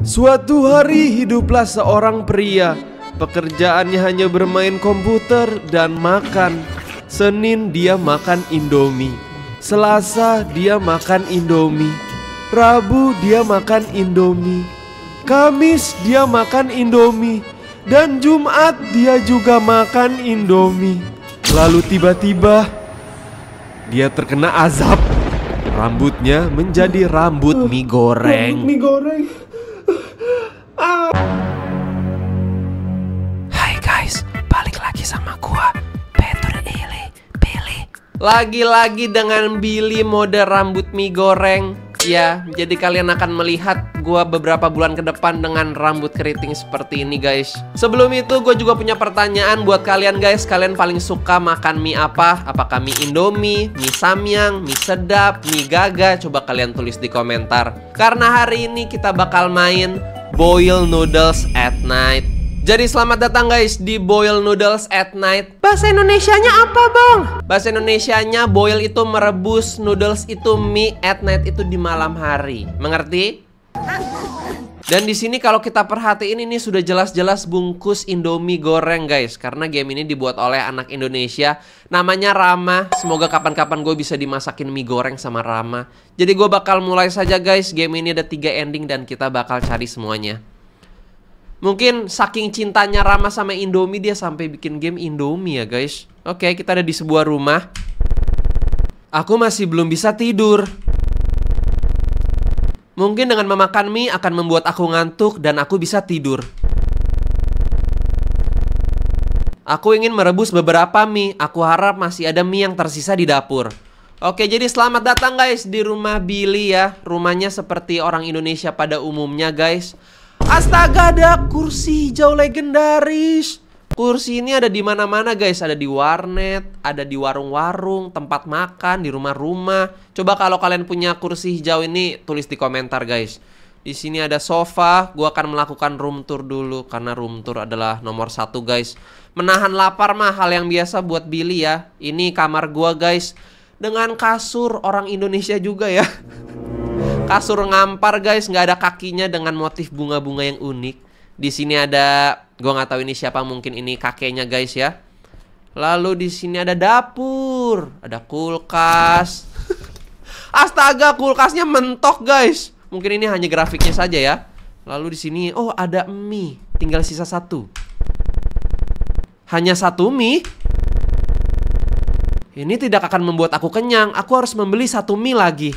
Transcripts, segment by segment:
Suatu hari hiduplah seorang pria. Pekerjaannya hanya bermain komputer dan makan. Senin dia makan Indomie, Selasa dia makan Indomie, Rabu dia makan Indomie, Kamis dia makan Indomie, dan Jumat dia juga makan Indomie. Lalu tiba-tiba dia terkena azab. Rambutnya menjadi rambut mie goreng. Hai guys, balik lagi sama gua, Peter Eli Billy. Lagi-lagi dengan Billy mode rambut mie goreng. Ya, jadi kalian akan melihat gua beberapa bulan ke depan dengan rambut keriting seperti ini guys. Sebelum itu gua juga punya pertanyaan buat kalian guys. Kalian paling suka makan mie apa? Apakah mie Indomie, mie Samyang, mie sedap, mie Gaga? Coba kalian tulis di komentar. Karena hari ini kita bakal main Boil Noodles at Night. Jadi selamat datang guys di Boil Noodles at Night. Bahasa Indonesianya apa bang? Bahasa Indonesianya boil itu merebus, noodles itu mie, at night itu di malam hari. Mengerti? Dan di sini kalau kita perhatiin ini sudah jelas-jelas bungkus Indomie goreng guys. Karena game ini dibuat oleh anak Indonesia, namanya Rama. Semoga kapan-kapan gue bisa dimasakin mie goreng sama Rama. Jadi gue bakal mulai saja guys. Game ini ada 3 ending dan kita bakal cari semuanya. Mungkin saking cintanya Rama sama Indomie, dia sampai bikin game Indomie ya guys. Oke, kita ada di sebuah rumah. Aku masih belum bisa tidur. Mungkin dengan memakan mie akan membuat aku ngantuk dan aku bisa tidur. Aku ingin merebus beberapa mie. Aku harap masih ada mie yang tersisa di dapur. Oke, jadi selamat datang guys di rumah Billy ya. Rumahnya seperti orang Indonesia pada umumnya guys. Astaga, ada kursi hijau legendaris. Kursi ini ada di mana-mana guys. Ada di warnet, ada di warung-warung, tempat makan, di rumah-rumah. Coba kalau kalian punya kursi hijau ini, tulis di komentar guys. Di sini ada sofa. Gua akan melakukan room tour dulu karena room tour adalah nomor 1 guys. Menahan lapar mah hal yang biasa buat Billy ya. Ini kamar gua guys, dengan kasur orang Indonesia juga ya. Kasur ngampar guys, nggak ada kakinya dengan motif bunga-bunga yang unik. Di sini ada, gua nggak tahu ini siapa, mungkin ini kakeknya guys ya. Lalu di sini ada dapur, ada kulkas. Astaga, kulkasnya mentok guys. Mungkin ini hanya grafiknya saja ya. Lalu di sini, oh ada mie, tinggal sisa 1. Hanya 1 mie. Ini tidak akan membuat aku kenyang. Aku harus membeli 1 mie lagi.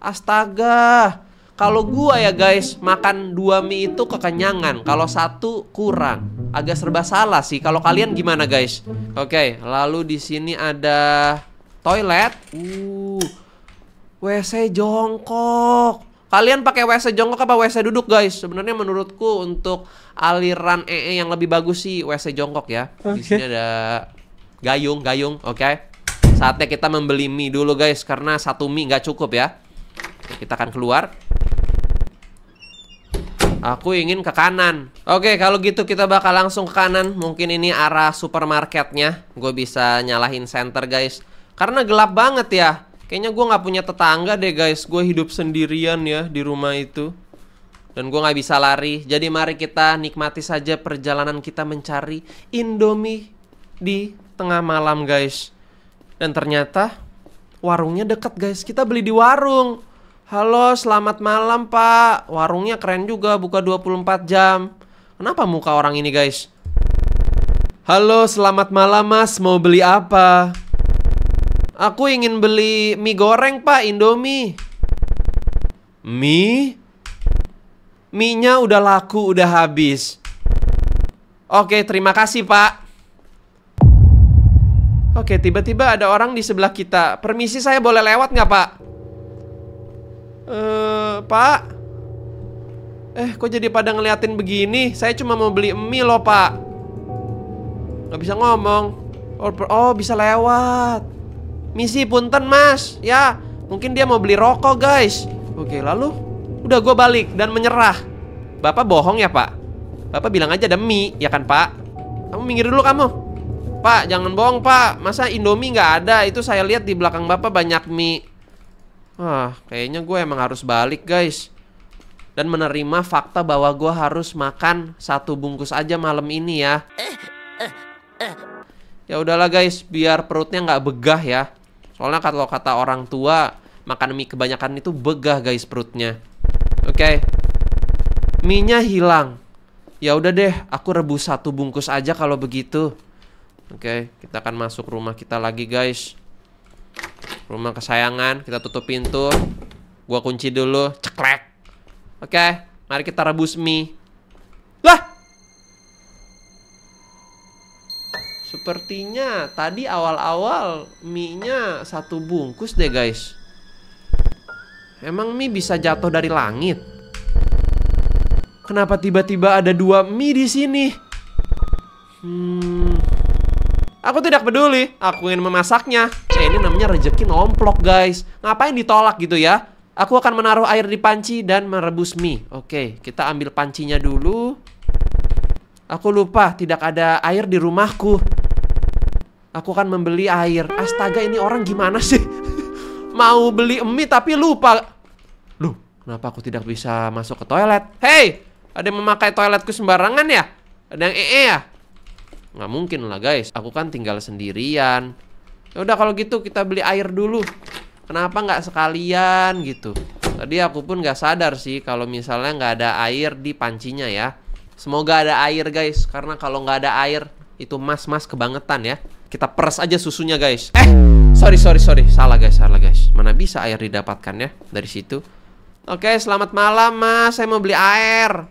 Astaga, kalau gua ya guys, makan 2 mie itu kekenyangan. Kalau 1 kurang, agak serba salah sih. Kalau kalian gimana guys? Oke, lalu di sini ada toilet. WC jongkok. Kalian pakai WC jongkok apa WC duduk guys? Sebenarnya menurutku untuk aliran yang lebih bagus sih WC jongkok ya. Okay. Di sini ada gayung. Oke. Saatnya kita membeli mie dulu guys, karena 1 mie nggak cukup ya. Kita akan keluar. Aku ingin ke kanan. Oke, kalau gitu kita bakal langsung ke kanan. Mungkin ini arah supermarketnya. Gue bisa nyalahin senter guys, karena gelap banget ya. Kayaknya gue gak punya tetangga deh guys. Gue hidup sendirian ya di rumah itu. Dan gue gak bisa lari. Jadi mari kita nikmati saja perjalanan kita mencari Indomie di tengah malam guys. Dan ternyata warungnya deket guys. Kita beli di warung. Halo, selamat malam pak. Warungnya keren juga, buka 24 jam. Kenapa muka orang ini guys? Halo, selamat malam mas, mau beli apa? Aku ingin beli mie goreng pak, Indomie. Mie? Mie-nya udah laku, udah habis. Oke, terima kasih pak. Oke, tiba-tiba ada orang di sebelah kita. Permisi, saya boleh lewat nggak pak? Pak, kok jadi pada ngeliatin begini? Saya cuma mau beli mie loh pak. Gak bisa ngomong. Oh bisa lewat. Misi punten mas. Ya, mungkin dia mau beli rokok guys. Oke, lalu udah gue balik dan menyerah. Bapak bohong ya pak? Bapak bilang aja ada mie, ya kan pak? Kamu minggir dulu kamu. Pak, jangan bohong pak. Masa Indomie gak ada? Itu saya lihat di belakang bapak banyak mie. Kayaknya gue emang harus balik guys. dan menerima fakta bahwa gue harus makan satu bungkus aja malam ini ya. Ya udahlah guys, biar perutnya nggak begah ya. Soalnya kalau kata orang tua, makan mie kebanyakan itu begah guys perutnya. Oke, mie-nya hilang. Ya udah deh, aku rebus satu bungkus aja kalau begitu. Oke, kita akan masuk rumah kita lagi guys. Rumah kesayangan, kita tutup pintu. Gua kunci dulu, ceklek. Oke, mari kita rebus mie. Lah! Sepertinya tadi awal-awal mie-nya satu bungkus deh guys. Emang mie bisa jatuh dari langit? Kenapa tiba-tiba ada dua mie di sini? Aku tidak peduli, aku ingin memasaknya. Ini namanya rejeki nomplok guys. Ngapain ditolak gitu ya? Aku akan menaruh air di panci dan merebus mie. Oke, kita ambil pancinya dulu. Aku lupa tidak ada air di rumahku. Aku akan membeli air. Astaga, ini orang gimana sih? Mau beli mie tapi lupa. Loh, kenapa aku tidak bisa masuk ke toilet? Hei, ada yang memakai toiletku sembarangan ya? Ada yang ya? Nggak mungkin lah guys, aku kan tinggal sendirian. Udah kalau gitu kita beli air dulu. Kenapa nggak sekalian gitu? Tadi aku pun nggak sadar sih kalau misalnya nggak ada air di pancinya ya. Semoga ada air guys, karena kalau nggak ada air itu mas-mas kebangetan ya. Kita peres aja susunya guys. Sorry, salah guys. Mana bisa air didapatkan ya dari situ. Oke, selamat malam mas, saya mau beli air.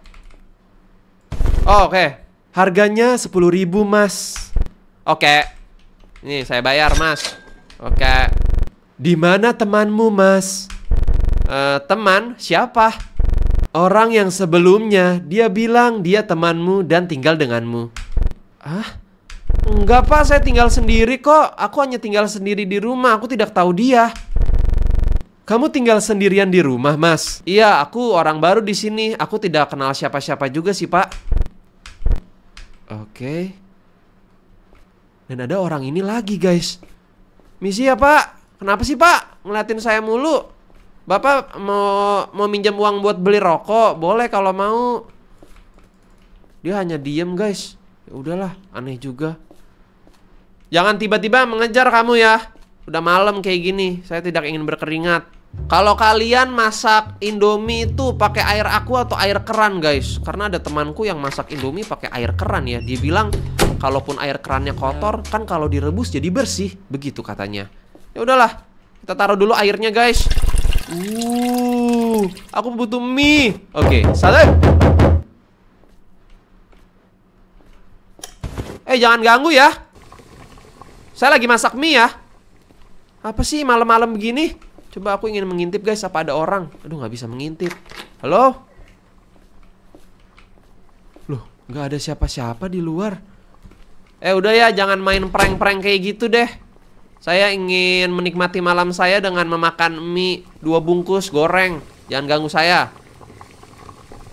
Oke. Harganya 10.000 mas. Oke. Nih saya bayar mas. Oke. Di mana temanmu mas? Teman siapa? Orang yang sebelumnya dia bilang dia temanmu dan tinggal denganmu. Hah? Enggak pak, saya tinggal sendiri kok. Aku hanya tinggal sendiri di rumah, aku tidak tahu dia. Kamu tinggal sendirian di rumah mas? Iya, aku orang baru di sini. Aku tidak kenal siapa-siapa juga sih pak. Oke. Dan ada orang ini lagi guys. Misi ya pak? Kenapa sih pak? Ngeliatin saya mulu. Bapak mau minjem uang buat beli rokok? Boleh kalau mau. Dia hanya diem guys. Ya udahlah, aneh juga. Jangan tiba-tiba mengejar kamu ya. Udah malam kayak gini, saya tidak ingin berkeringat. Kalau kalian masak Indomie itu pakai air aku atau air keran guys. Karena ada temanku yang masak Indomie pakai air keran ya. Dia bilang kalaupun air kerannya kotor, kan kalau direbus jadi bersih, begitu katanya. Ya udahlah, kita taruh dulu airnya guys. Aku butuh mie. Oke, salam. Jangan ganggu ya. Saya lagi masak mie ya. Apa sih malam-malam begini? Coba aku ingin mengintip guys, apa ada orang? Aduh, nggak bisa mengintip. Halo? Loh, nggak ada siapa-siapa di luar. Udah ya, jangan main prank-prank kayak gitu deh. Saya ingin menikmati malam saya dengan memakan mie 2 bungkus goreng. Jangan ganggu saya.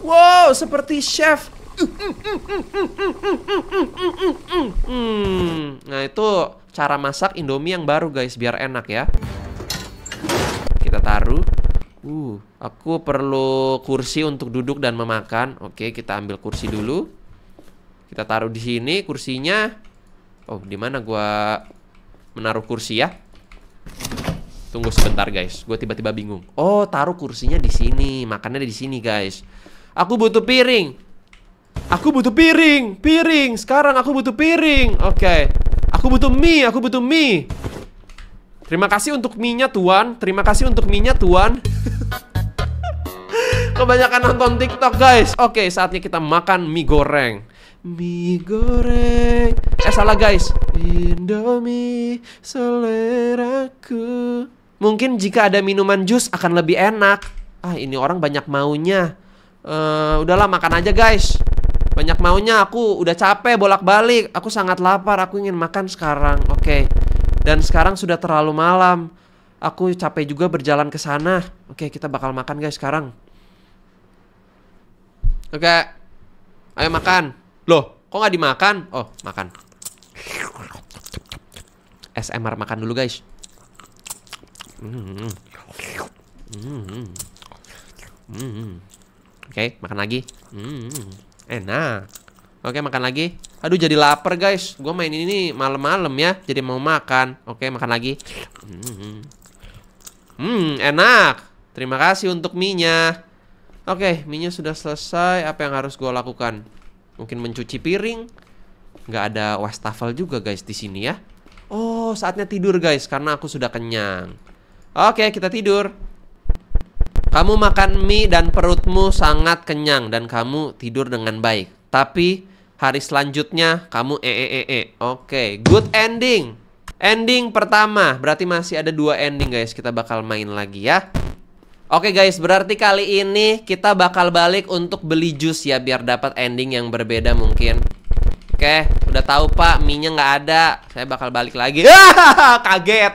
Wow, seperti chef. Nah itu cara masak Indomie yang baru guys, biar enak ya. Kita taruh. Aku perlu kursi untuk duduk dan memakan. Oke, kita ambil kursi dulu. Kita taruh di sini kursinya. Oh, di mana gua menaruh kursi ya? Tunggu sebentar guys, gua tiba-tiba bingung. Oh, taruh kursinya di sini, makannya di sini guys. Aku butuh piring. Aku butuh piring, sekarang aku butuh piring. Oke. Aku butuh mie, Terima kasih untuk mie-nya tuan. Kebanyakan nonton TikTok guys. Oke, saatnya kita makan mie goreng. Salah guys. Indomie seleraku. Mungkin jika ada minuman jus akan lebih enak. Ini orang banyak maunya. Udahlah, makan aja guys. Banyak maunya, aku udah capek bolak-balik. Aku sangat lapar, aku ingin makan sekarang. Oke. Dan sekarang sudah terlalu malam. Aku capek juga berjalan ke sana. Oke, kita bakal makan guys sekarang. Oke. Ayo makan. Loh, kok nggak dimakan? Oh, makan. ASMR makan dulu guys. Oke, makan lagi. Enak. Oke, makan lagi. Aduh, jadi lapar guys. Gue main ini malam-malam ya, jadi mau makan. Oke, makan lagi. Enak. Terima kasih untuk mie-nya. Oke, mie-nya sudah selesai. Apa yang harus gue lakukan? Mungkin mencuci piring. Nggak ada wastafel juga guys di sini ya. Oh, saatnya tidur guys, karena aku sudah kenyang. Oke, kita tidur. Kamu makan mie dan perutmu sangat kenyang dan kamu tidur dengan baik. Tapi hari selanjutnya kamu Oke, good ending. Ending pertama, berarti masih ada 2 ending guys. Kita bakal main lagi ya. Oke guys, berarti kali ini kita bakal balik untuk beli jus ya, biar dapat ending yang berbeda mungkin. Oke, udah tahu Pak, mie-nya nggak ada. Saya bakal balik lagi. Kaget.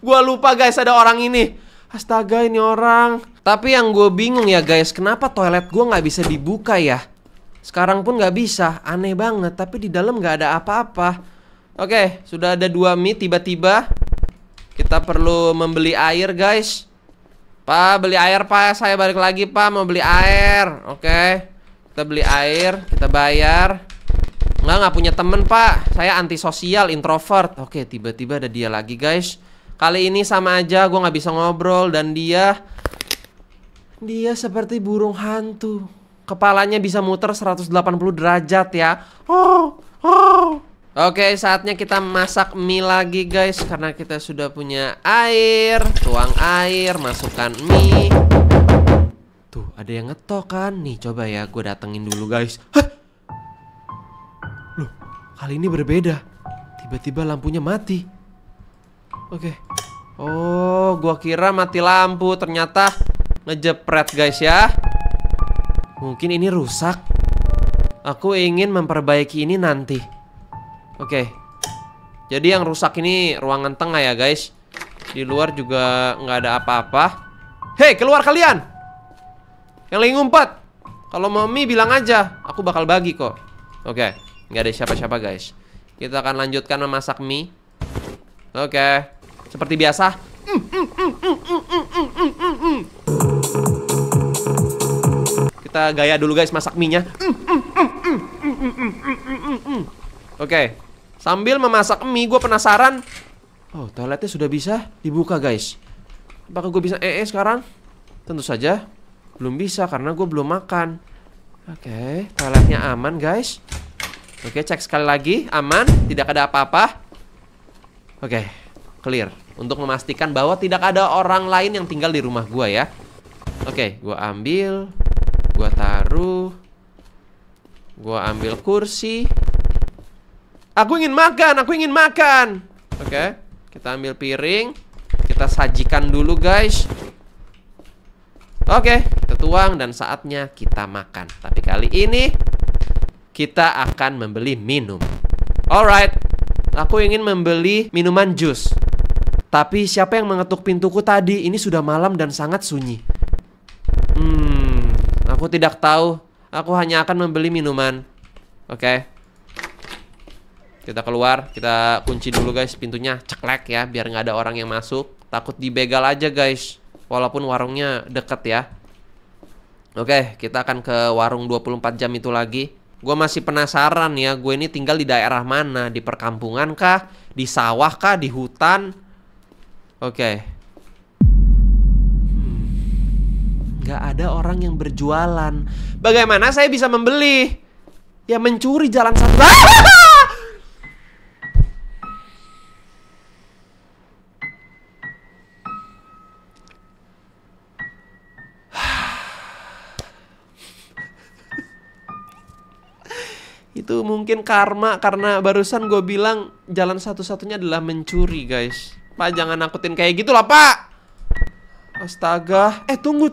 Gua lupa guys ada orang ini. Astaga, ini orang. Tapi yang gue bingung ya guys, kenapa toilet gue nggak bisa dibuka ya? Sekarang pun nggak bisa. Aneh banget. Tapi di dalam nggak ada apa-apa. Oke, sudah ada 2 mie tiba-tiba. Kita perlu membeli air guys. Pak, beli air Pak. Saya balik lagi Pak, mau beli air. Oke. Kita beli air, kita bayar. Nggak punya temen Pak. Saya antisosial, introvert. Oke, tiba-tiba ada dia lagi guys. Kali ini sama aja, gue nggak bisa ngobrol. Dan dia seperti burung hantu. Kepalanya bisa muter 180 derajat ya. Oke, saatnya kita masak mie lagi guys. Karena kita sudah punya air. Tuang air, masukkan mie. Tuh, ada yang ngetok kan? Nih, coba ya, gue datengin dulu guys. Hah? Loh, kali ini berbeda. Tiba-tiba lampunya mati. Oke. Oh, gue kira mati lampu. Ternyata ngejepret guys ya. Mungkin ini rusak. Aku ingin memperbaiki ini nanti. Oke. Jadi yang rusak ini ruangan tengah ya guys. Di luar juga nggak ada apa-apa. Hei, keluar kalian! Yang lagi ngumpet, kalau mami bilang aja, aku bakal bagi kok. Oke, nggak ada siapa-siapa guys. Kita akan lanjutkan memasak mie. Oke, seperti biasa. Kita gaya dulu guys masak mie-nya. Oke, sambil memasak mie, gue penasaran. Oh, toiletnya sudah bisa dibuka guys. Apakah gue bisa sekarang? Tentu saja. Belum bisa karena gue belum makan. Oke, toiletnya aman guys. Oke, cek sekali lagi. Aman, tidak ada apa-apa. Oke, clear. Untuk memastikan bahwa tidak ada orang lain yang tinggal di rumah gue ya. Oke, gue ambil. Gue taruh. Gue ambil kursi. Aku ingin makan, aku ingin makan. Oke, kita ambil piring. Kita sajikan dulu guys. Oke, kita tuang dan saatnya kita makan. Tapi kali ini kita akan membeli minum. Alright, aku ingin membeli minuman jus. Tapi siapa yang mengetuk pintuku tadi? Ini sudah malam dan sangat sunyi. Aku tidak tahu. Aku hanya akan membeli minuman. Oke. Kita keluar, kita kunci dulu guys pintunya. Ceklek ya, biar nggak ada orang yang masuk. Takut dibegal aja guys. Walaupun warungnya deket ya. Oke, kita akan ke warung 24 jam itu lagi. Gue masih penasaran ya, gue ini tinggal di daerah mana? Di perkampungan kah? Di sawah kah? Di hutan? Oke. Gak ada orang yang berjualan. Bagaimana saya bisa membeli? Ya mencuri jalan satu. Itu mungkin karma karena barusan gue bilang jalan satu-satunya adalah mencuri guys. Pak, jangan nakutin kayak gitu lah Pak. Astaga. Tunggu.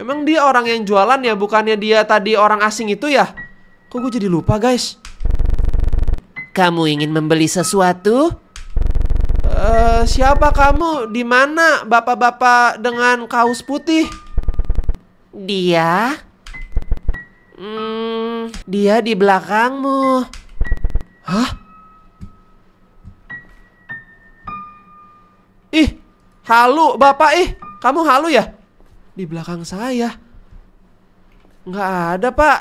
Emang dia orang yang jualan ya? Bukannya dia tadi orang asing itu ya? Kok gue jadi lupa guys. Kamu ingin membeli sesuatu? Siapa kamu? Di mana bapak-bapak dengan kaos putih? Dia? Dia di belakangmu. Hah? Ih, halu bapak. Kamu halu ya? di belakang saya. Nggak ada, Pak.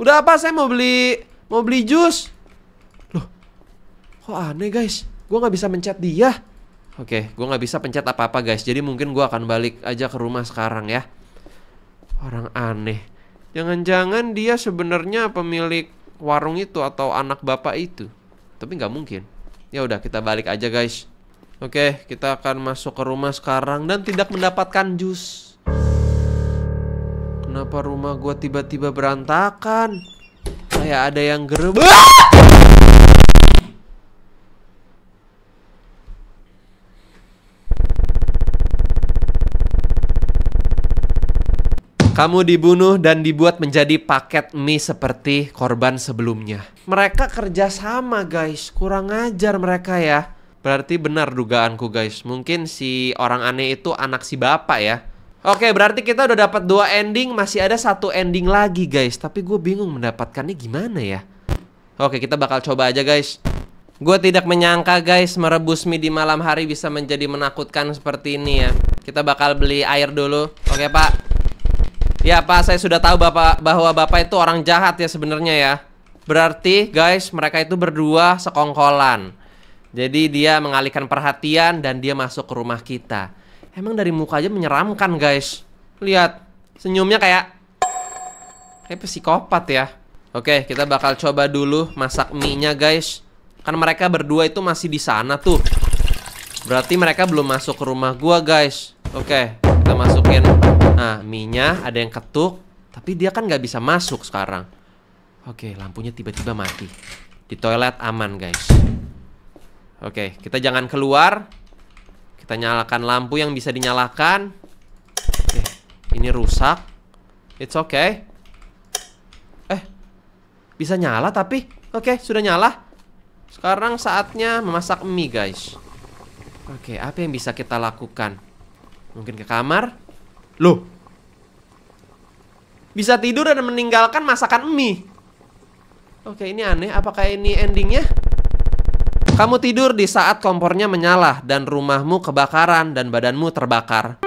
Udah, apa saya mau beli jus. Loh, kok aneh, guys. Gue nggak bisa mencet dia. Oke, gue nggak bisa pencet apa-apa, guys. Jadi mungkin gue akan balik aja ke rumah sekarang ya. Orang aneh. Jangan-jangan dia sebenarnya pemilik warung itu atau anak bapak itu. Tapi nggak mungkin. Ya udah, kita balik aja, guys. Oke, kita akan masuk ke rumah sekarang dan tidak mendapatkan jus. Kenapa rumah gua tiba-tiba berantakan? Kayak ada yang gerebek. Kamu dibunuh dan dibuat menjadi paket mie seperti korban sebelumnya. Mereka kerja sama, guys. Kurang ajar mereka ya. Berarti benar dugaanku, guys. Mungkin si orang aneh itu anak si bapak ya. Oke, berarti kita udah dapat 2 ending, masih ada 1 ending lagi, guys. Tapi gue bingung mendapatkannya gimana ya. Oke, kita bakal coba aja, guys. Gue tidak menyangka, guys, merebus mie di malam hari bisa menjadi menakutkan seperti ini ya. Kita bakal beli air dulu. Oke, Pak. Ya, Pak, saya sudah tahu bahwa Bapak itu orang jahat ya sebenarnya ya. Berarti, guys, mereka itu berdua sekongkolan. Jadi dia mengalihkan perhatian dan dia masuk ke rumah kita. Emang dari mukanya menyeramkan, guys. Lihat, senyumnya kayak psikopat ya. Oke, kita bakal coba dulu masak mie-nya, guys. Kan mereka berdua itu masih di sana tuh. Berarti mereka belum masuk ke rumah gua, guys. Oke, kita masukin. Nah, mie-nya ada yang ketuk, tapi dia kan nggak bisa masuk sekarang. Oke, lampunya tiba-tiba mati. Di toilet aman, guys. Oke, kita jangan keluar. Kita nyalakan lampu yang bisa dinyalakan. Oke, ini rusak. It's okay. Bisa nyala tapi. Oke, sudah nyala. Sekarang saatnya memasak mie, guys. Oke, apa yang bisa kita lakukan? Mungkin ke kamar. Loh, bisa tidur dan meninggalkan masakan mie. Oke, ini aneh. Apakah ini endingnya? Kamu tidur di saat kompornya menyala dan rumahmu kebakaran dan badanmu terbakar.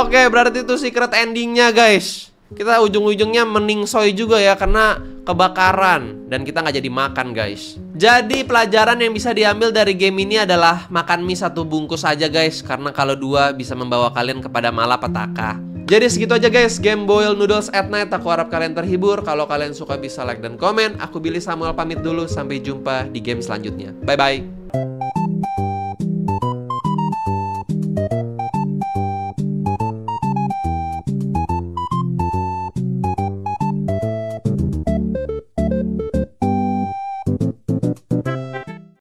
Oke, berarti itu secret endingnya, guys. Kita ujung-ujungnya meningsoi juga ya karena kebakaran dan kita nggak jadi makan, guys. Jadi pelajaran yang bisa diambil dari game ini adalah makan mie 1 bungkus aja, guys. Karena kalau 2 bisa membawa kalian kepada malapetaka. Jadi segitu aja, guys, game Boil Noodles at Night. Aku harap kalian terhibur. Kalau kalian suka bisa like dan komen. Aku Billy Samuel pamit dulu. Sampai jumpa di game selanjutnya. Bye-bye.